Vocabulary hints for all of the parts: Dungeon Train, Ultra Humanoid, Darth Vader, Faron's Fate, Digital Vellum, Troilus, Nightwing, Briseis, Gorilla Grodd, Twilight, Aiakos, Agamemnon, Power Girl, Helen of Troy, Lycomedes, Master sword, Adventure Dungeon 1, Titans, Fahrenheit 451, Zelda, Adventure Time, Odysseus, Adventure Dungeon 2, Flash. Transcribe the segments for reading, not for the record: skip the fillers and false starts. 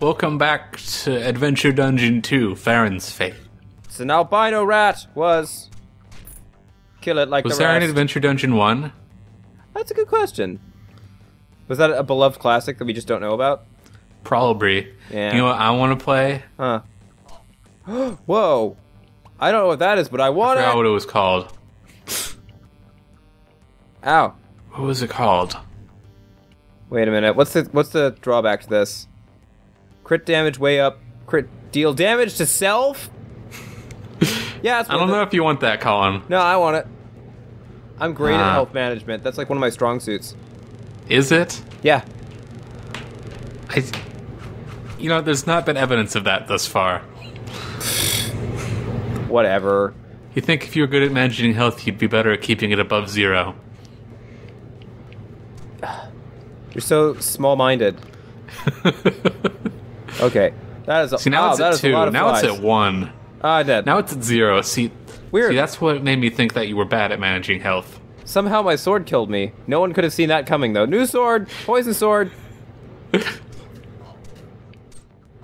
Welcome back to Adventure Dungeon 2, Faron's Fate. It's an albino rat, Kill it like the rest. Was there an Adventure Dungeon 1? That's a good question. Was that a beloved classic that we just don't know about? Probably. Yeah. You know what I want to play? Huh. Whoa. I don't know what that is, but I want it. I forgot what it was called. Ow. What was it called? Wait a minute. What's the drawback to this? Crit damage way up. Crit deal damage to self? Yeah, it's I don't know if you want that, Colin. No, I want it. I'm great at health management. That's like one of my strong suits. Is it? Yeah. You know, there's not been evidence of that thus far. Whatever. You think if you were good at managing health, you'd be better at keeping it above zero. You're so small-minded. Okay. That is a, see, now it's at 2. Now it's at 1. I did. Now it's at 0. See, weird. See, that's what made me think that you were bad at managing health. Somehow my sword killed me. No one could have seen that coming, though. New sword! Poison sword!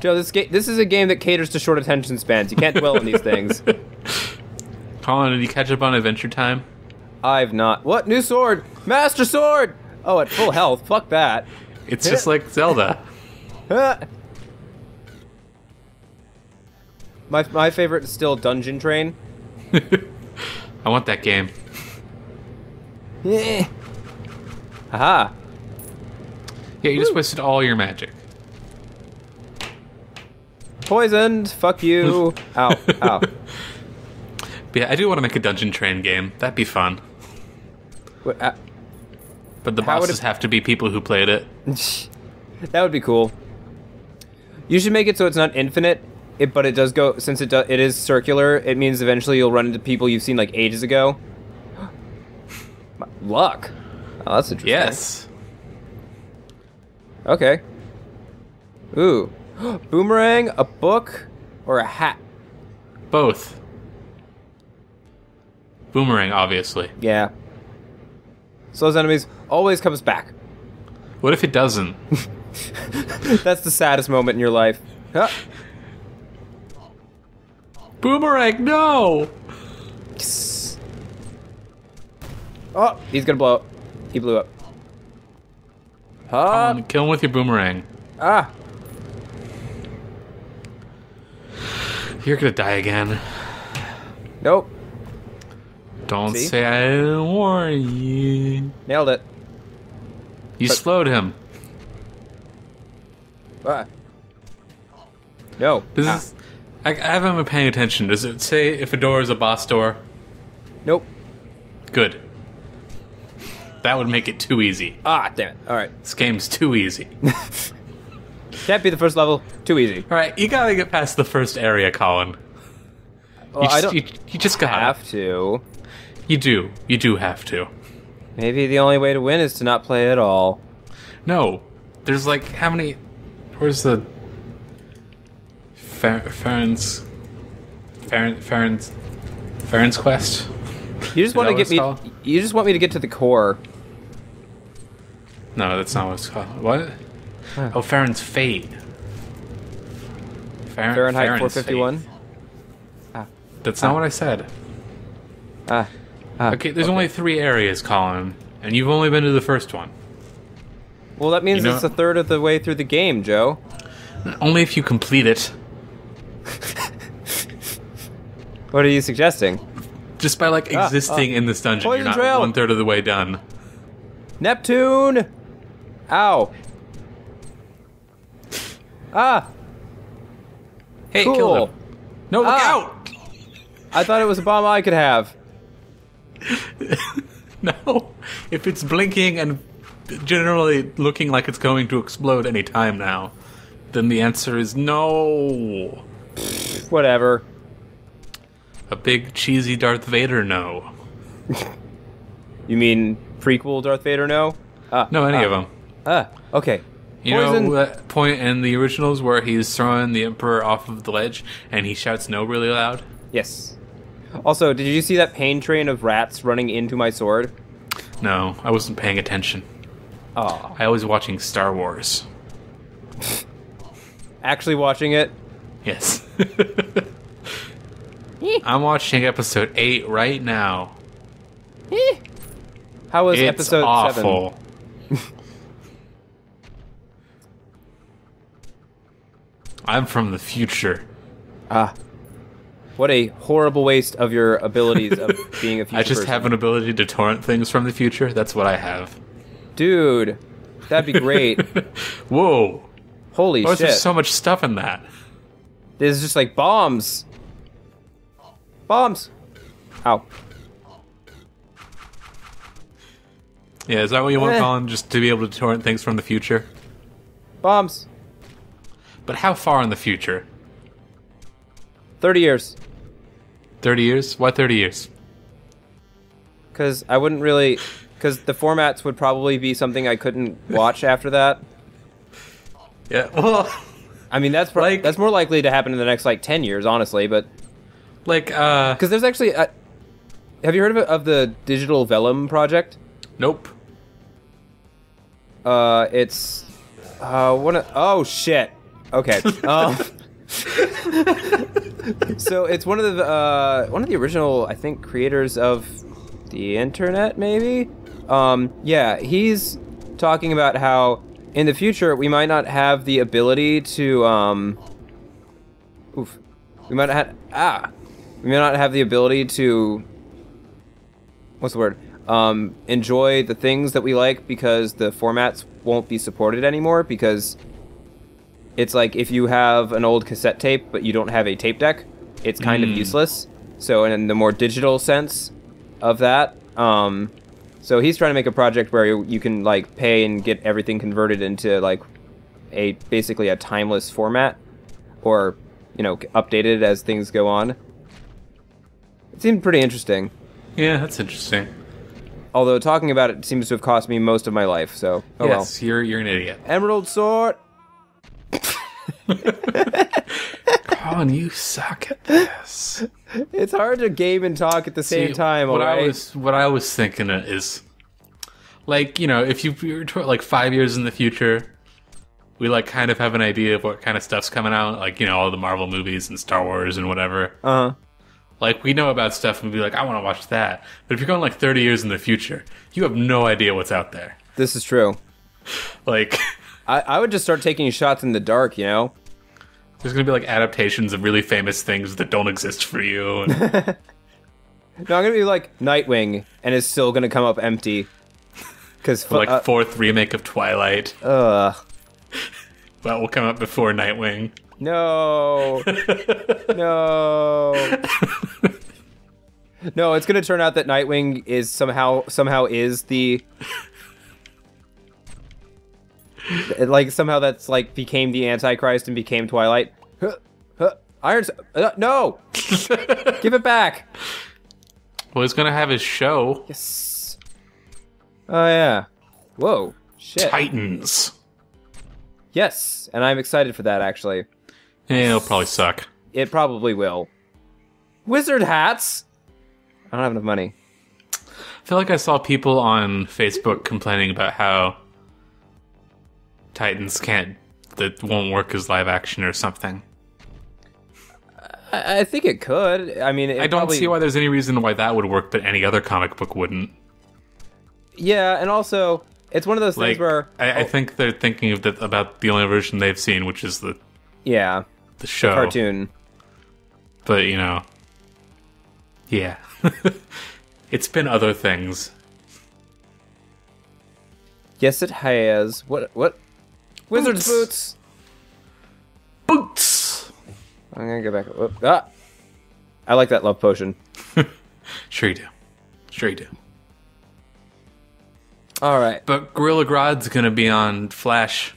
Joe, this is a game that caters to short attention spans. You can't dwell on these things. Colin, did you catch up on Adventure Time? I've not. What? New sword! Master sword! Oh, at full health. Fuck that. It's just like Zelda. My favorite is still Dungeon Train. I want that game. Yeah. Aha. Yeah, you just wasted all your magic. Poisoned. Fuck you. Ow. Ow. But yeah, I do want to make a Dungeon Train game. That'd be fun. What, but the bosses have to be people who played it. That would be cool. You should make it so it's not infinite. But it does go, since it is circular, it means eventually you'll run into people you've seen like ages ago. Luck. Oh, that's interesting. Yes. Okay. Ooh. Boomerang, a book, or a hat? Both. Boomerang, obviously. Yeah. Slows enemies, always comes back. What if it doesn't? That's the saddest moment in your life. Huh. Boomerang, no! Yes. Oh, he's gonna blow up. He blew up. Huh? Kill him with your boomerang. Ah! You're gonna die again. Nope. Don't say I didn't warn you. Nailed it. You slowed him. Ah. No. This is... I haven't been paying attention. Does it say if a door is a boss door? Nope. Good. That would make it too easy. Ah, damn it. All right. This game's too easy. Can't be the first level. Too easy. All right, you gotta get past the first area, Colin. Well, you just gotta have to. You do. You do have to. Maybe the only way to win is to not play at all. No. There's like, how many... Where's the... Faron's quest. You just want to get me. Called? You just want me to get to the core. No, that's not what it's called. What? Huh. Oh, Faron's Fate. Fahrenheit 451. Ah. That's not what I said. Okay, there's only 3 areas, Colin, and you've only been to the first one. Well, that means it's a third of the way through the game, Joe. Only if you complete it. What are you suggesting? Just by like existing in this dungeon, you're not 1/3 of the way done. Neptune! Ow! Ah! Hey, cool. Kill him! No, look out! I thought it was a bomb I could have. No, if it's blinking and generally looking like it's going to explode any time now, then the answer is no. Whatever. A big cheesy Darth Vader no. You mean prequel Darth Vader no? No, any of them. Okay. You know that point in the originals where he's throwing the Emperor off of the ledge and he shouts no really loud? Yes. Also, did you see that pain train of rats running into my sword? No, I wasn't paying attention. Oh. I was watching Star Wars. actually watching it? Yes. I'm watching episode 8 right now. How was episode 7? It's awful. I'm from the future. Ah. What a horrible waste of your abilities of being a future I just person. Have an ability to torrent things from the future. That's what I have. Dude, that'd be great. Whoa. Holy shit. Why is there so much stuff in that? There's just like bombs. Bombs. Ow. Yeah, is that what you want, Colin? Just to be able to torrent things from the future? Bombs. But how far in the future? 30 years. 30 years? Why 30 years? Because I wouldn't really... Because the formats would probably be something I couldn't watch after that. Yeah, well... I mean, that's like, that's more likely to happen in the next, like, 10 years, honestly, but... Like, Because there's actually... have you heard of the Digital Vellum project? Nope. It's... oh, shit. Okay. So it's one of the original, I think, creators of the internet, maybe. Yeah, he's talking about how in the future we might not have the ability to we may not have the ability to enjoy the things that we like because the formats won't be supported anymore because. It's like if you have an old cassette tape, but you don't have a tape deck, it's kind of useless. So in the more digital sense of that, so he's trying to make a project where you can like pay and get everything converted into like a basically a timeless format, or you know updated as things go on. It seemed pretty interesting. Yeah, that's interesting. Although talking about it seems to have cost me most of my life. So oh yes, well. You're an idiot. Emerald sword. Colin, you suck at this. It's hard to game and talk at the same time. What right? What I was thinking is, like you know, if you're like 5 years in the future, we like kind of have an idea of what kind of stuff's coming out, like you know, all the Marvel movies and Star Wars and whatever. Uh huh. Like we know about stuff and we'd be like, I want to watch that. But if you're going like 30 years in the future, you have no idea what's out there. This is true. Like. I would just start taking shots in the dark, you know? There's going to be, like, adaptations of really famous things that don't exist for you. And... no, I'm going to be, like, Nightwing, and it's still going to come up empty. Cause like, fourth remake of Twilight. Ugh. That will come up before Nightwing. No. No. No, it's going to turn out that Nightwing is somehow is the... Like somehow that's like became the Antichrist and became Twilight. No, give it back. Well, he's gonna have his show. Yes. Oh yeah. Whoa. Shit. Titans. Yes, and I'm excited for that actually. Yeah, it'll probably suck. It probably will. Wizard hats. I don't have enough money. I feel like I saw people on Facebook complaining about how. Titans that won't work as live action or something. I think it could. I mean, I don't see why there's any reason why that would work, but any other comic book wouldn't. Yeah, and also it's one of those things where I think they're thinking of about the only version they've seen, which is the show, the cartoon. But you know, yeah, it's been other things. Yes, it has. What? Wizard's boots. Boots. I'm gonna go back. Ah, I like that love potion. Sure you do. Sure you do. All right. But Gorilla Grodd's gonna be on Flash.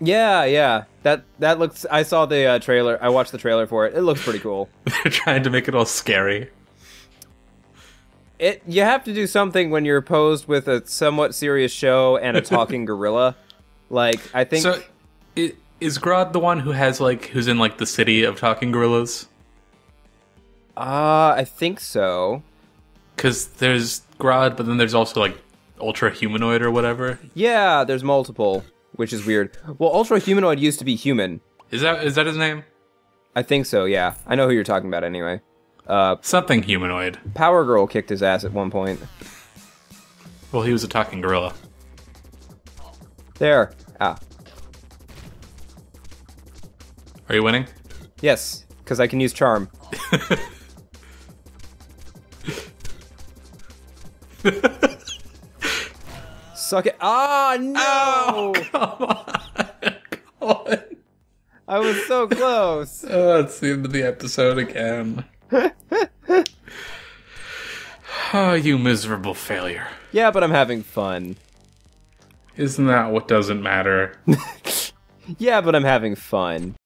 Yeah, yeah. That looks. I saw the trailer. I watched the trailer for it. It looks pretty cool. They're trying to make it all scary. You have to do something when you're posed with a somewhat serious show and a talking gorilla. Like, I think... So, is Grodd the one who has, like, who's in, like, the city of talking gorillas? I think so. Because there's Grodd, but then there's also, like, Ultra Humanoid or whatever. Yeah, there's multiple, which is weird. Well, Ultra Humanoid used to be human, Is that his name? I think so, yeah. I know who you're talking about anyway. Something humanoid. Power Girl kicked his ass at one point. Well, he was a talking gorilla. There. Ah. Are you winning? Yes, because I can use charm. Suck it. Ah, oh, no! Oh, come on. God. I was so close. Oh, it's the end of the episode again. Oh, you miserable failure. Yeah, but I'm having fun. Isn't that what doesn't matter? Yeah, but I'm having fun.